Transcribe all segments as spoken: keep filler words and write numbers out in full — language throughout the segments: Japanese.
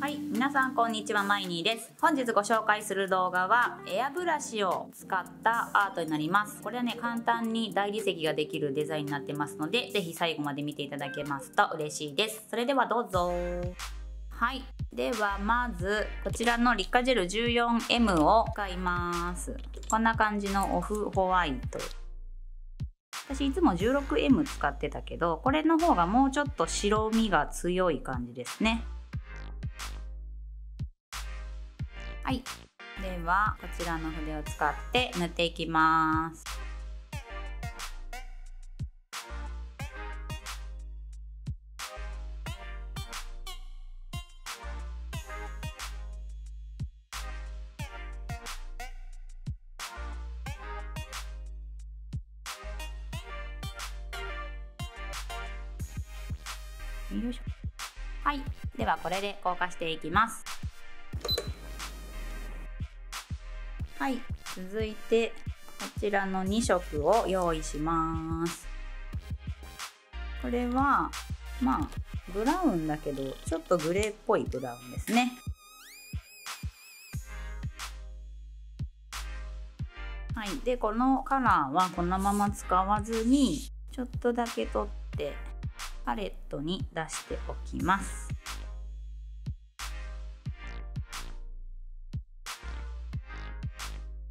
はい、皆さんこんにちは、マイニーです。本日ご紹介する動画はエアブラシを使ったアートになります。これはね、簡単に大理石ができるデザインになってますので、是非最後まで見ていただけますと嬉しいです。それではどうぞ。はい、ではまずこちらのリカジェル じゅうよんエム を使います。こんな感じのオフホワイト。私いつも じゅうろくエム 使ってたけど、これの方がもうちょっと白みが強い感じですね。はい、ではこちらの筆を使って塗っていきます。よいしょ。はい、ではこれで硬化していきます。はい、続いてこちらのにしょくを用意します。これはまあブラウンだけどちょっとグレーっぽいブラウンですね。はい、でこのカラーはこのまま使わずにちょっとだけ取ってパレットに出しておきます。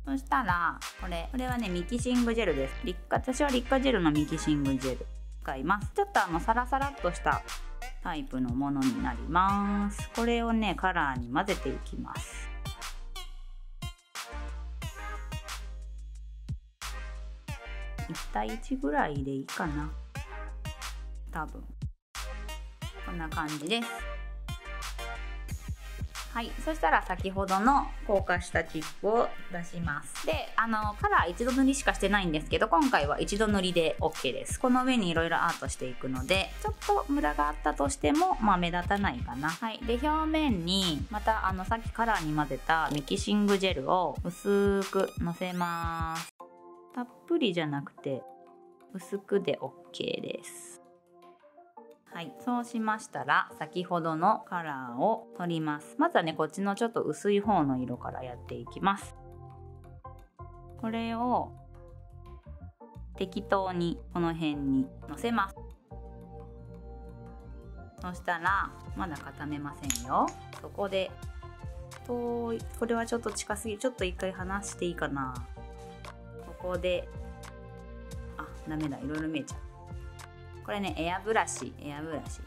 そしたらこれこれはね、ミキシングジェルです。私はリッカジェルのミキシングジェル使います。ちょっとあのサラサラっとしたタイプのものになります。これをねカラーに混ぜていきます。いちたいいちぐらいでいいかな、多分こんな感じです。はい、そしたら先ほどの硬化したチップを出します。であのカラー一度塗りしかしてないんですけど、今回は一度塗りで オーケー です。この上にいろいろアートしていくので、ちょっとムラがあったとしても、まあ、目立たないかな。はい、で表面にまたあのさっきカラーに混ぜたミキシングジェルを薄くのせます。たっぷりじゃなくて薄くで オーケー です。はい、そうしましたら先ほどのカラーを取ります。まずはねこっちのちょっと薄い方の色からやっていきます。これを適当にこの辺にのせます。そしたらまだ固めませんよ。そこで遠い、これはちょっと近すぎる、ちょっと一回離していいかな。ここであ、ダメだ、いろいろ見えちゃう。これねエアブラシ、エアブラシ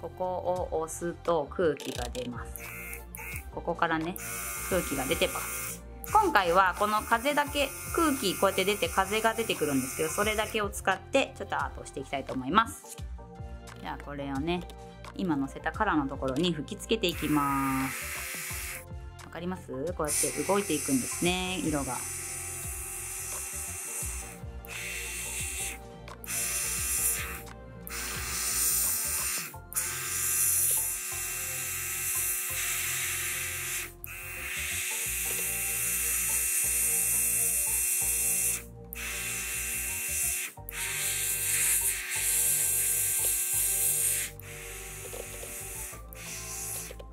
ここを押すと空気が出ます。ここからね空気が出てます。今回はこの風だけ、空気こうやって出て風が出てくるんですけど、それだけを使ってちょっとアートをしていきたいと思います。じゃあこれをね今のせたカラーのところに吹きつけていきます。わかります？こうやって動いていくんですね、色が。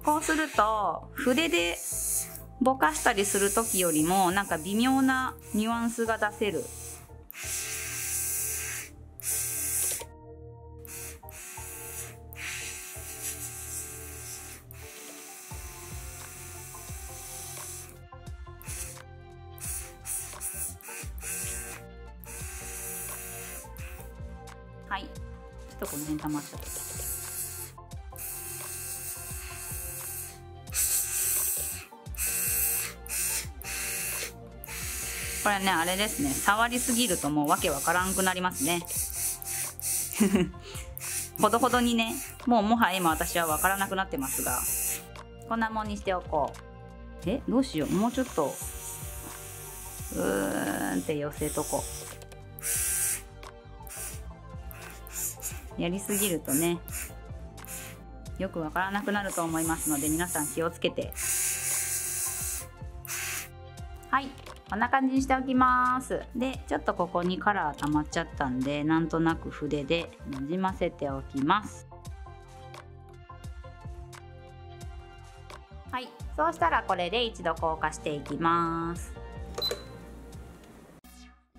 こうすると筆でぼかしたりする時よりもなんか微妙なニュアンスが出せる。はい、ちょっとこの辺溜まっちゃった。これねあれですね、触りすぎるともうわけわからんくなりますねほどほどにね、もうもはや今私はわからなくなってますが、こんなもんにしておこう。え、どうしよう、もうちょっとうーんって寄せとこう。やりすぎるとねよくわからなくなると思いますので、皆さん気をつけて。はい、こんな感じにしておきます。でちょっとここにカラー溜まっちゃったんで、なんとなく筆でなじませておきます。はい、そうしたらこれで一度硬化していきます。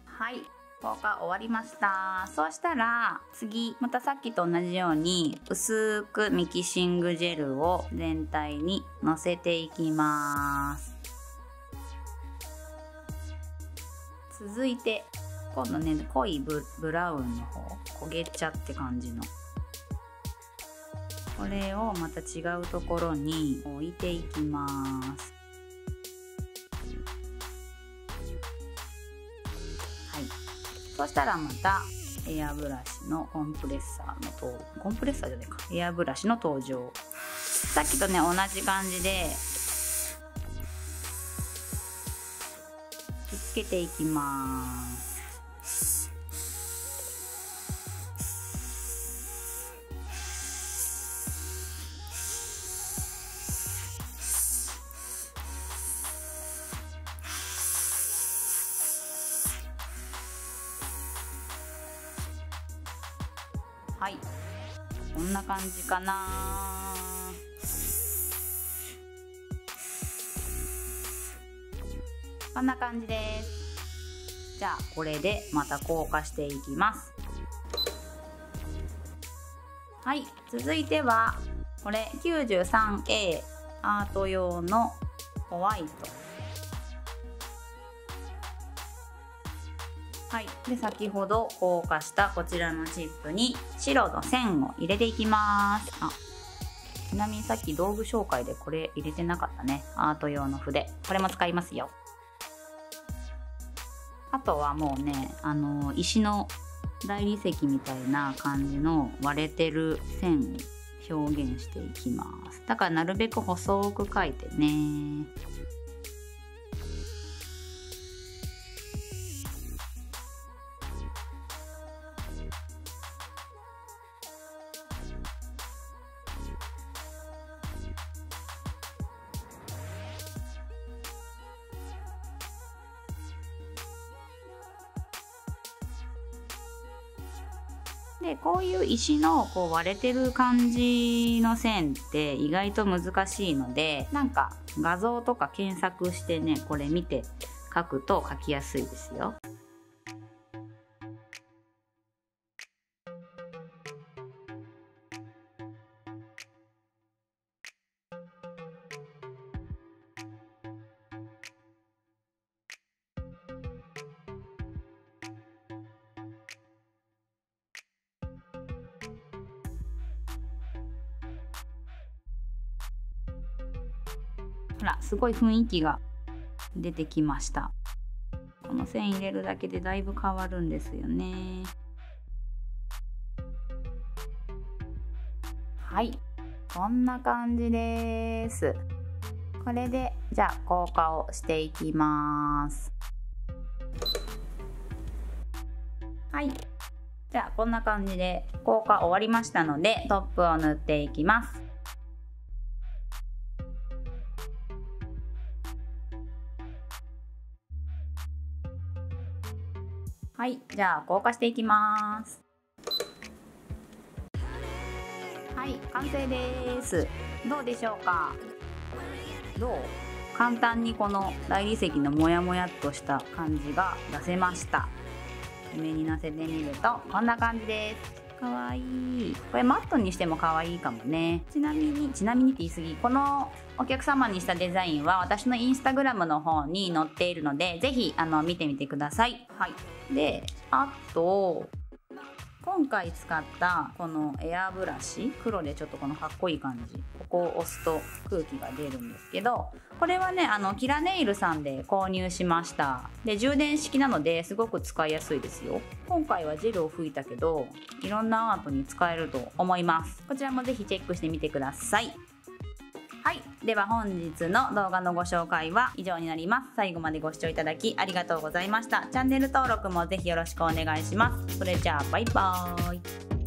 はい、硬化終わりました。そうしたら次またさっきと同じように薄くミキシングジェルを全体にのせていきます。続いて今度ね、濃い ブ, ブラウンの方、焦げ茶って感じのこれをまた違うところに置いていきます。はい、そしたらまたエアブラシのコンプレッサーの登場、コンプレッサーじゃないか、エアブラシの登場。さっきとね同じ感じでひっつけていきます。はい、こんな感じかな。こんな感じです。じゃあこれでまた硬化していきます。はい、続いてはこれ きゅうじゅうさんエー アート用のホワイト。はい、で先ほど硬化したこちらのチップに白の線を入れていきます。あ、ちなみにさっき道具紹介でこれ入れてなかったね。アート用の筆、これも使いますよ。あとはもうね、あの石の大理石みたいな感じの割れてる線を表現していきます。だからなるべく細く描いてね。でこういう石のこう割れてる感じの線って意外と難しいので、なんか画像とか検索してね、これ見て描くと描きやすいですよ。ほら、すごい雰囲気が出てきました。この線入れるだけでだいぶ変わるんですよね。はい、こんな感じです。これでじゃあ硬化をしていきます。はい、じゃあこんな感じで硬化終わりましたので、トップを塗っていきます。はい、じゃあ硬化していきます。はい、完成です。どうでしょうか。どう、簡単にこの大理石のモヤモヤっとした感じが出せました。上にのせてみるとこんな感じです。かわいい。これマットにしてもかわいいかもね。ちなみにちなみにって言い過ぎ、このお客様にしたデザインは私のインスタグラムの方に載っているので、ぜひあの見てみてください。はい、であと今回使ったこのエアブラシ、黒でちょっとこのかっこいい感じ、ここを押すと空気が出るんですけど、これはねあのキラネイルさんで購入しました。で充電式なのですごく使いやすいですよ。今回はジェルを吹いたけど、いろんなアートに使えると思います。こちらもぜひチェックしてみてください。はい、では本日の動画のご紹介は以上になります。最後までご視聴いただきありがとうございました。チャンネル登録もぜひよろしくお願いします。それじゃあバイバーイ。